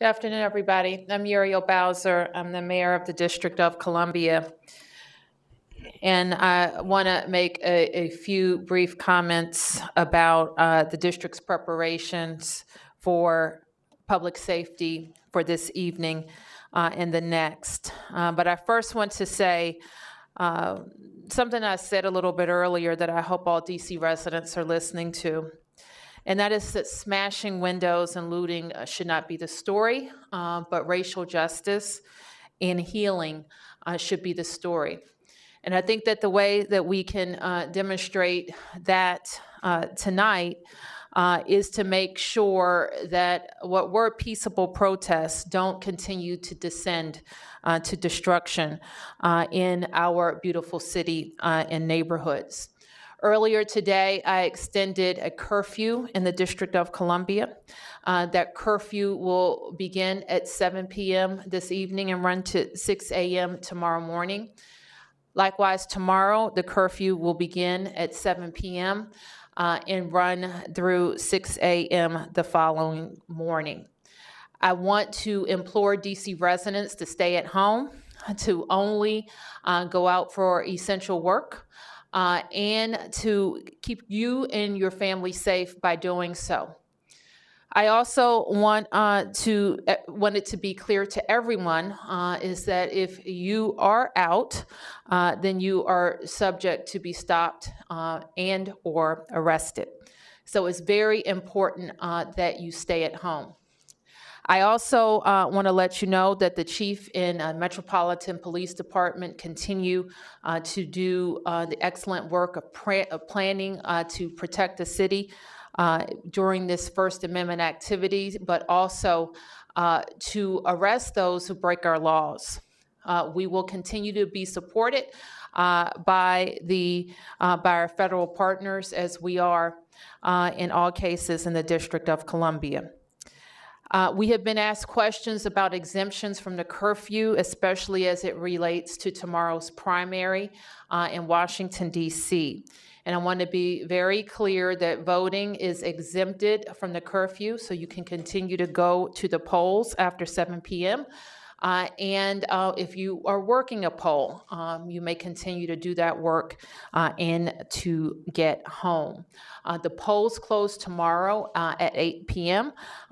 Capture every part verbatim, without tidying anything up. Good afternoon, everybody. I'm Muriel Bowser. I'm the mayor of the District of Columbia. And I want to make a, a few brief comments about uh, the district's preparations for public safety for this evening uh, and the next. Uh, but I first want to say uh, something I said a little bit earlier that I hope all D C residents are listening to. And that is that smashing windows and looting should not be the story, uh, but racial justice and healing uh, should be the story. And I think that the way that we can uh, demonstrate that uh, tonight uh, is to make sure that what were peaceable protests don't continue to descend uh, to destruction uh, in our beautiful city uh, and neighborhoods. Earlier today, I extended a curfew in the District of Columbia. Uh, that curfew will begin at seven p m this evening and run to six a m tomorrow morning. Likewise, tomorrow, the curfew will begin at seven p m uh, and run through six a m the following morning. I want to implore D C residents to stay at home, to only uh, go out for essential work, Uh, and to keep you and your family safe by doing so. I also want uh, to uh, want it to be clear to everyone uh, is that if you are out, uh, then you are subject to be stopped uh, and or arrested. So it's very important uh, that you stay at home. I also uh, want to let you know that the chief in uh, Metropolitan Police Department continue uh, to do uh, the excellent work of, pra of planning uh, to protect the city uh, during this First Amendment activity, but also uh, to arrest those who break our laws. Uh, we will continue to be supported uh, by, the, uh, by our federal partners as we are uh, in all cases in the District of Columbia. Uh, we have been asked questions about exemptions from the curfew, especially as it relates to tomorrow's primary uh, in Washington, D C. And I want to be very clear that voting is exempted from the curfew, so you can continue to go to the polls after seven p m Uh, and uh, if you are working a poll, um, you may continue to do that work uh, and to get home. Uh, the polls close tomorrow uh, at eight p m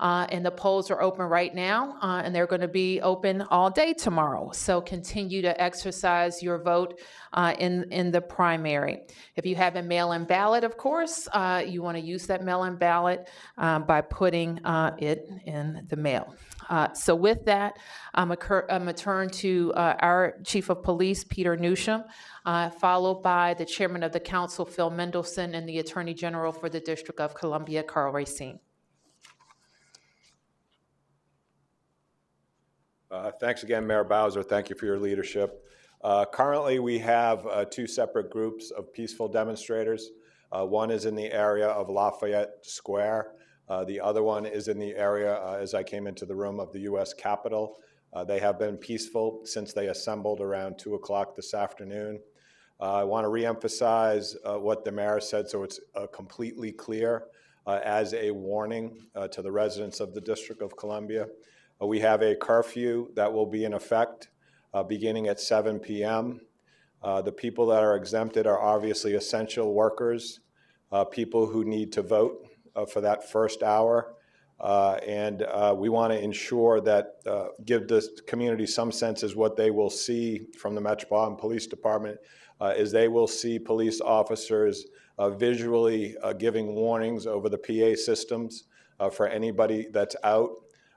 Uh, and the polls are open right now, uh, and they're going to be open all day tomorrow. So continue to exercise your vote uh, in, in the primary. If you have a mail-in ballot, of course, uh, you want to use that mail-in ballot uh, by putting uh, it in the mail. Uh, so with that, I'm going to turn to uh, our Chief of Police, Peter Newsham, uh, followed by the Chairman of the Council, Phil Mendelson, and the Attorney General for the District of Columbia, Carl Racine. Uh, thanks again, Mayor Bowser. Thank you for your leadership. Uh, currently, we have uh, two separate groups of peaceful demonstrators. Uh, one is in the area of Lafayette Square. Uh, the other one is in the area, uh, as I came into the room, of the U S Capitol. Uh, they have been peaceful since they assembled around two o'clock this afternoon. Uh, I want to reemphasize uh, what the mayor said so it's uh, completely clear uh, as a warning uh, to the residents of the District of Columbia. Uh, we have a curfew that will be in effect uh, beginning at seven p m Uh, the people that are exempted are obviously essential workers, uh, people who need to vote Uh, for that first hour, uh, and uh, we want to ensure that uh, give the community some sense is what they will see from the Metropolitan Police Department uh, is they will see police officers uh, visually uh, giving warnings over the P A systems uh, for anybody that's out.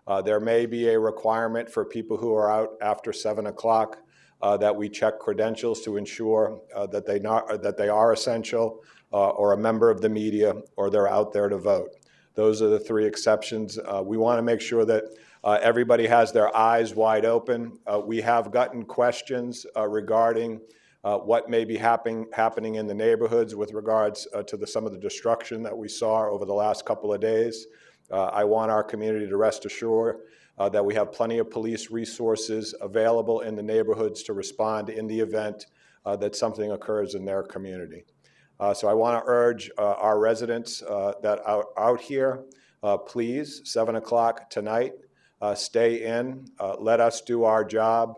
Uh, there may be a requirement for people who are out after seven o'clock uh, that we check credentials to ensure uh, that they not that they are essential, Uh, or a member of the media, or they're out there to vote. Those are the three exceptions. Uh, we want to make sure that uh, everybody has their eyes wide open. Uh, we have gotten questions uh, regarding uh, what may be happen happening in the neighborhoods with regards uh, to the, some of the destruction that we saw over the last couple of days. Uh, I want our community to rest assured uh, that we have plenty of police resources available in the neighborhoods to respond in the event uh, that something occurs in their community. Uh, so I want to urge uh, our residents uh, that are out here, uh, please, seven o'clock tonight, uh, stay in, uh, let us do our job,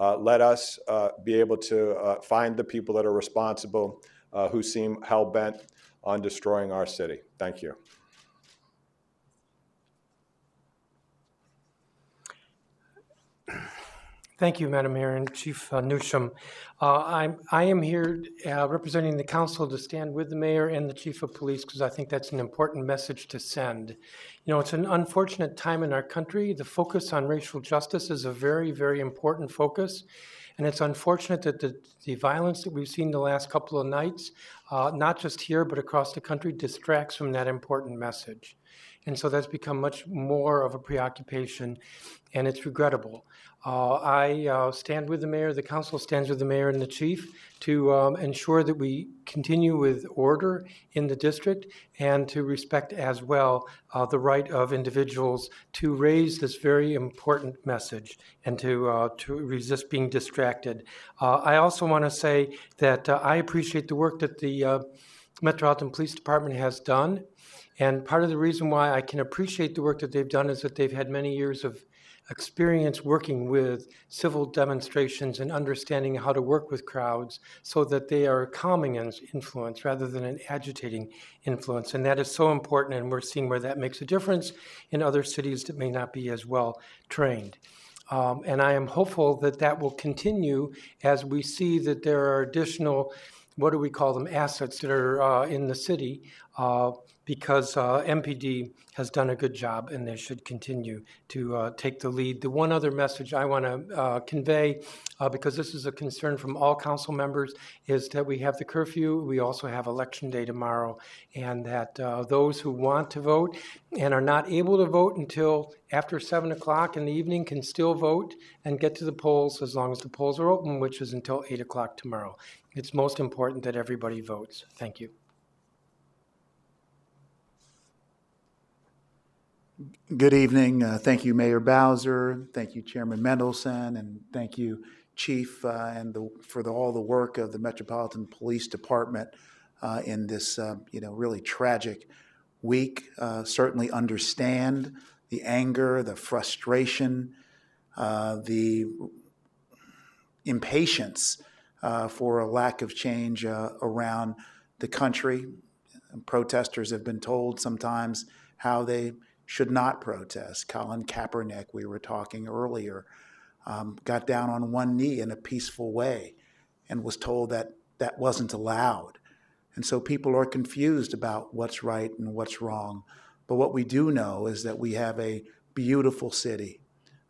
uh, let us uh, be able to uh, find the people that are responsible uh, who seem hell-bent on destroying our city. Thank you. Thank you, Madam Mayor and Chief uh, Newsham. Uh, I'm, I am here uh, representing the council to stand with the mayor and the chief of police because I think that's an important message to send. You know, it's an unfortunate time in our country. The focus on racial justice is a very, very important focus. And it's unfortunate that the, the violence that we've seen the last couple of nights, uh, not just here but across the country, distracts from that important message. And so that's become much more of a preoccupation, and it's regrettable. Uh, I uh, stand with the mayor, the council stands with the mayor and the chief to um, ensure that we continue with order in the district and to respect as well uh, the right of individuals to raise this very important message and to, uh, to resist being distracted. Uh, I also want to say that uh, I appreciate the work that the uh, Metropolitan Police Department has done. And part of the reason why I can appreciate the work that they've done is that they've had many years of experience working with civil demonstrations and understanding how to work with crowds so that they are a calming influence rather than an agitating influence. And that is so important, and we're seeing where that makes a difference in other cities that may not be as well trained. Um, and I am hopeful that that will continue as we see that there are additional, what do we call them, assets that are uh, in the city uh, because uh, M P D has done a good job and they should continue to uh, take the lead. The one other message I want to uh, convey, uh, because this is a concern from all council members, is that we have the curfew. We also have election day tomorrow, and that uh, those who want to vote and are not able to vote until after seven o'clock in the evening can still vote and get to the polls as long as the polls are open, which is until eight o'clock tomorrow. It's most important that everybody votes. Thank you. Good evening. Uh, thank you, Mayor Bowser. Thank you, Chairman Mendelson, and thank you, Chief, uh, and the, for the, all the work of the Metropolitan Police Department uh, in this, uh, you know, really tragic week. Uh, certainly understand the anger, the frustration, uh, the impatience uh, for a lack of change uh, around the country. Protesters have been told sometimes how they should not protest. Colin Kaepernick, we were talking earlier, um, got down on one knee in a peaceful way and was told that that wasn't allowed. And so people are confused about what's right and what's wrong. But what we do know is that we have a beautiful city,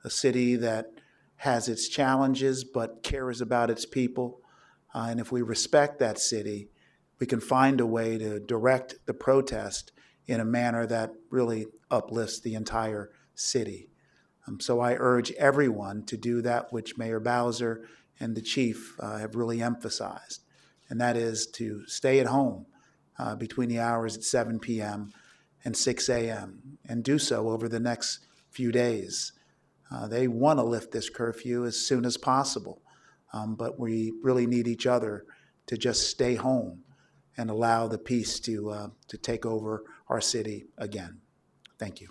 a city that has its challenges but cares about its people. Uh, and if we respect that city, we can find a way to direct the protest in a manner that really uplifts the entire city. Um, so I urge everyone to do that which Mayor Bowser and the chief uh, have really emphasized, and that is to stay at home uh, between the hours at seven p m and six a m, and do so over the next few days. Uh, they want to lift this curfew as soon as possible, um, but we really need each other to just stay home and allow the peace to, uh, to take over our city again. Thank you.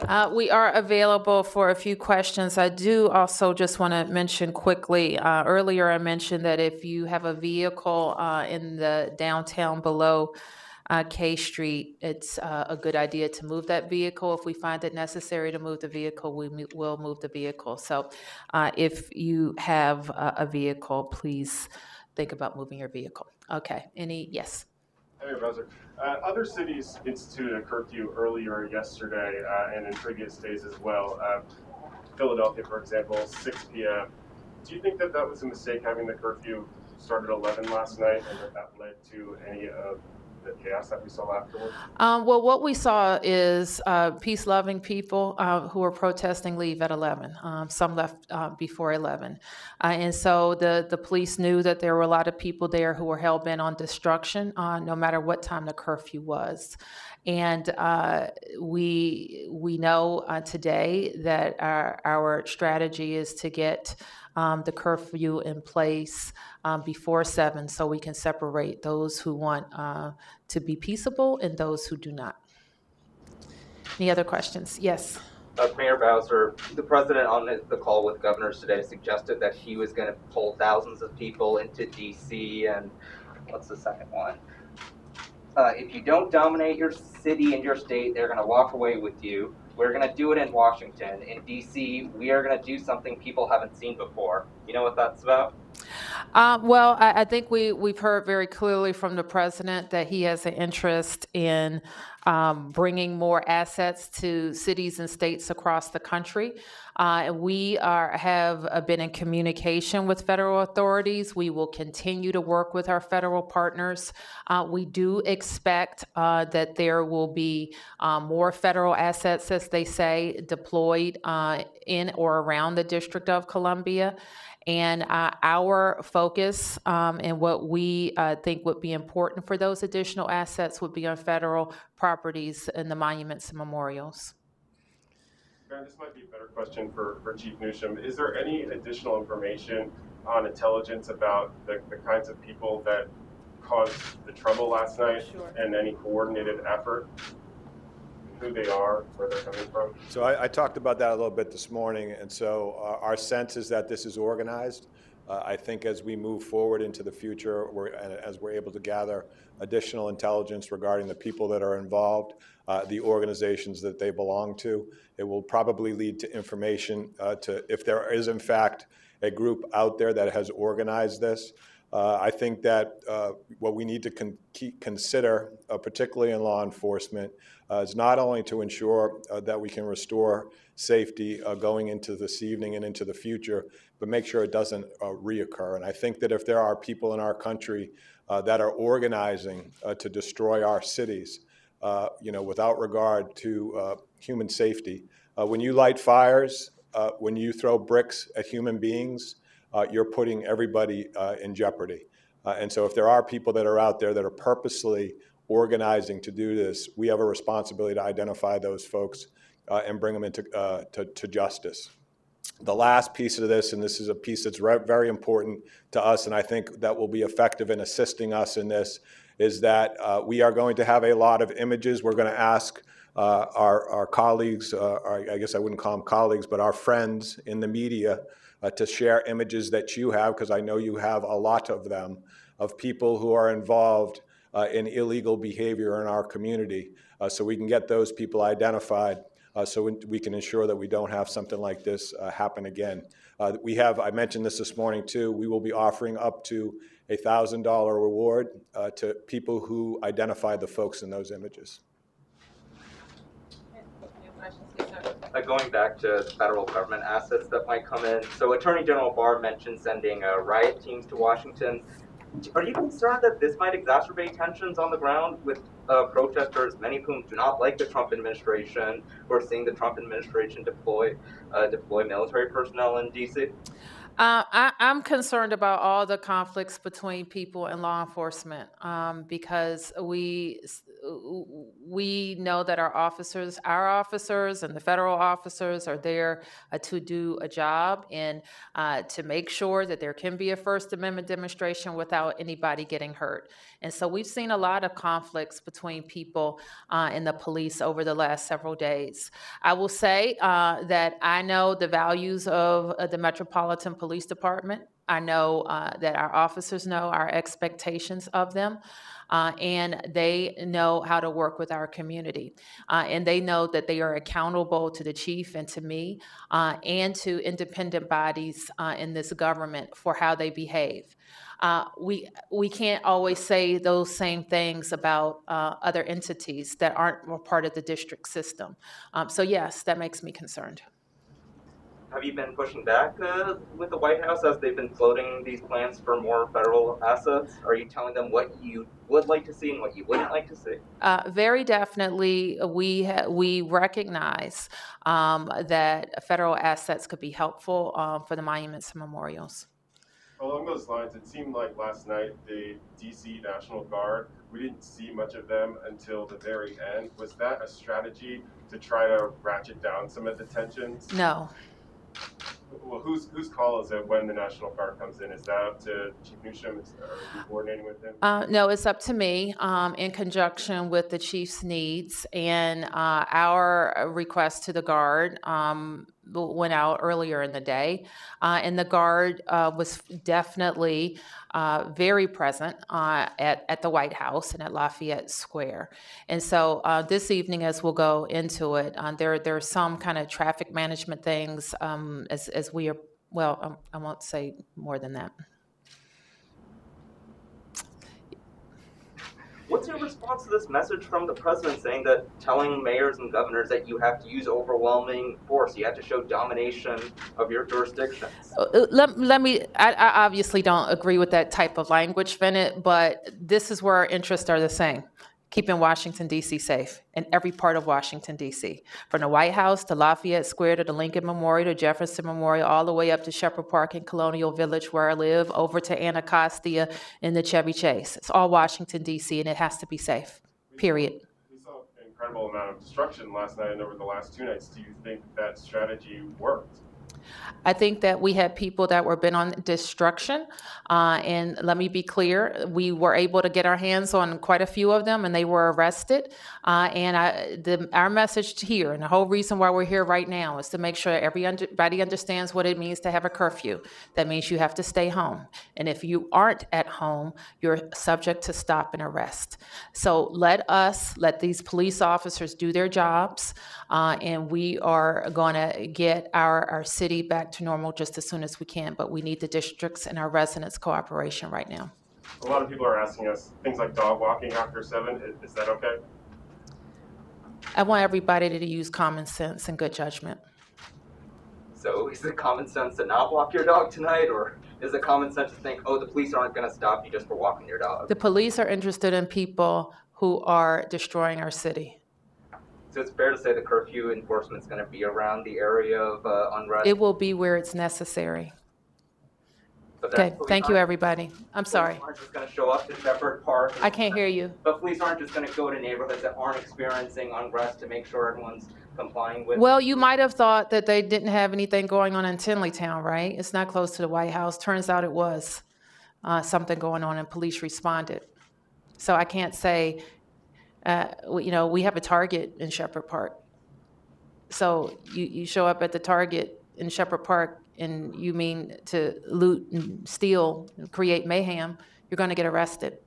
Uh, we are available for a few questions. I do also just want to mention quickly, uh, earlier I mentioned that if you have a vehicle uh, in the downtown below uh, K Street, it's uh, a good idea to move that vehicle. If we find it necessary to move the vehicle, we mo- will move the vehicle. So uh, if you have uh, a vehicle, please think about moving your vehicle. Okay, any, yes. Hey, Bowser. Uh, other cities instituted a curfew earlier yesterday uh, and in previous days as well. Uh, Philadelphia, for example, six p m Do you think that that was a mistake, having the curfew start at eleven last night, and that that led to any of the chaos that we saw afterwards? Um, well, what we saw is uh, peace-loving people uh, who were protesting leave at eleven. Um, some left uh, before eleven. Uh, and so the, the police knew that there were a lot of people there who were hell-bent on destruction, uh, no matter what time the curfew was. And uh, we, we know uh, today that our, our strategy is to get um, the curfew in place um, before seven, so we can separate those who want uh, to be peaceable and those who do not. Any other questions? Yes. Uh, Mayor Bowser, the president on the call with governors today suggested that he was going to pull thousands of people into D C and what's the second one? Uh, if you don't dominate your city and your state, they're going to walk away with you. We're going to do it in Washington. In D C, we are going to do something people haven't seen before. You know what that's about? Uh, well, I, I think we, we've heard very clearly from the president that he has an interest in um, bringing more assets to cities and states across the country. Uh, and we are, have uh, been in communication with federal authorities. We will continue to work with our federal partners. Uh, we do expect uh, that there will be uh, more federal assets, as they say, deployed uh, in or around the District of Columbia. And uh, our focus um, and what we uh, think would be important for those additional assets would be on federal properties and the monuments and memorials. Karen, this might be a better question for, for Chief Newsham. Is there any additional information on intelligence about the, the kinds of people that caused the trouble last night? Sure. And any coordinated effort? Who they are, where they're coming from? So I, I talked about that a little bit this morning, and so uh, our sense is that this is organized. Uh, I think as we move forward into the future, we're, as we're able to gather additional intelligence regarding the people that are involved, uh, the organizations that they belong to, it will probably lead to information uh, to if there is in fact a group out there that has organized this. Uh, I think that uh, what we need to con consider, uh, particularly in law enforcement, uh, is not only to ensure uh, that we can restore safety uh, going into this evening and into the future, but make sure it doesn't uh, reoccur. And I think that if there are people in our country uh, that are organizing uh, to destroy our cities, uh, you know, without regard to uh, human safety, uh, when you light fires, uh, when you throw bricks at human beings, Uh, you're putting everybody uh, in jeopardy. Uh, and so if there are people that are out there that are purposely organizing to do this, we have a responsibility to identify those folks uh, and bring them into uh, to, to justice. The last piece of this, and this is a piece that's very important to us, and I think that will be effective in assisting us in this, is that uh, we are going to have a lot of images. We're going to ask uh, our, our colleagues, uh, our, I guess I wouldn't call them colleagues, but our friends in the media, Uh, to share images that you have, because I know you have a lot of them, of people who are involved uh, in illegal behavior in our community, uh, so we can get those people identified uh, so we can ensure that we don't have something like this uh, happen again. Uh, we have, I mentioned this this morning too, we will be offering up to a one thousand dollar reward uh, to people who identify the folks in those images. Uh, going back to federal government assets that might come in, so Attorney General Barr mentioned sending uh, riot teams to Washington. Are you concerned that this might exacerbate tensions on the ground with uh, protesters, many of whom do not like the Trump administration, or seeing the Trump administration deploy uh, deploy military personnel in D C? Uh, I, I'm concerned about all the conflicts between people and law enforcement um, because we we know that our officers, our officers and the federal officers are there uh, to do a job and uh, to make sure that there can be a First Amendment demonstration without anybody getting hurt. And so we've seen a lot of conflicts between people uh, and the police over the last several days. I will say uh, that I know the values of uh, the Metropolitan Police Police Department. I know uh, that our officers know our expectations of them, uh, and they know how to work with our community. Uh, and they know that they are accountable to the chief and to me uh, and to independent bodies uh, in this government for how they behave. Uh, we we can't always say those same things about uh, other entities that aren't a part of the district system. Um, so yes, that makes me concerned. Have you been pushing back uh, with the White House as they've been floating these plans for more federal assets? Are you telling them what you would like to see and what you wouldn't like to see? Uh, very definitely, we ha we recognize um, that federal assets could be helpful uh, for the monuments and memorials. Along those lines, it seemed like last night the D C National Guard, we didn't see much of them until the very end. Was that a strategy to try to ratchet down some of the tensions? No. Well, whose whose call is it when the National Guard comes in? Is that up to Chief Newsham? Is, are you coordinating with him? Uh, no, it's up to me um, in conjunction with the Chief's needs. And uh, our request to the Guard um, went out earlier in the day. Uh, and the Guard uh, was definitely uh, very present uh, at, at the White House and at Lafayette Square. And so uh, this evening, as we'll go into it, uh, there, there are some kind of traffic management things um, as, as we are, well, um, I won't say more than that. What's your response to this message from the president saying that telling mayors and governors that you have to use overwhelming force, you have to show domination of your jurisdictions? Let, let me, I, I obviously don't agree with that type of language, Bennett, but this is where our interests are the same. Keeping Washington, D C safe in every part of Washington, D C. From the White House to Lafayette Square to the Lincoln Memorial to Jefferson Memorial, all the way up to Shepherd Park and Colonial Village where I live, over to Anacostia and the Chevy Chase. It's all Washington, D C, and it has to be safe, period. We saw an incredible amount of destruction last night and over the last two nights. Do you think that strategy worked? I think that we had people that were bent on destruction, uh, and let me be clear, we were able to get our hands on quite a few of them, and they were arrested. Uh, and I, the, our message here, and the whole reason why we're here right now, is to make sure everybody understands what it means to have a curfew. That means you have to stay home, and if you aren't at home, you're subject to stop and arrest. So let us, let these police officers do their jobs, uh, and we are going to get our, our city back to normal just as soon as we can, but we need the districts and our residents' cooperation right now. A lot of people are asking us things like dog walking after seven. Is that okay? I want everybody to use common sense and good judgment. So is it common sense to not walk your dog tonight, or is it common sense to think, oh, the police aren't going to stop you just for walking your dog? The police are interested in people who are destroying our city. So it's fair to say the curfew enforcement is going to be around the area of uh, unrest? It will be where it's necessary. Okay, thank you, everybody. I'm sorry. Police aren't just going to show up to Shepherd Park. I can't hear you. But police aren't just going to go to neighborhoods that aren't experiencing unrest to make sure everyone's complying with. Well, you might have thought that they didn't have anything going on in Tinley Town, right? It's not close to the White House. Turns out it was uh, something going on, and police responded. So I can't say... Uh, you know, we have a Target in Shepherd Park. So you, you show up at the Target in Shepherd Park and you mean to loot and steal, create mayhem, you're going to get arrested.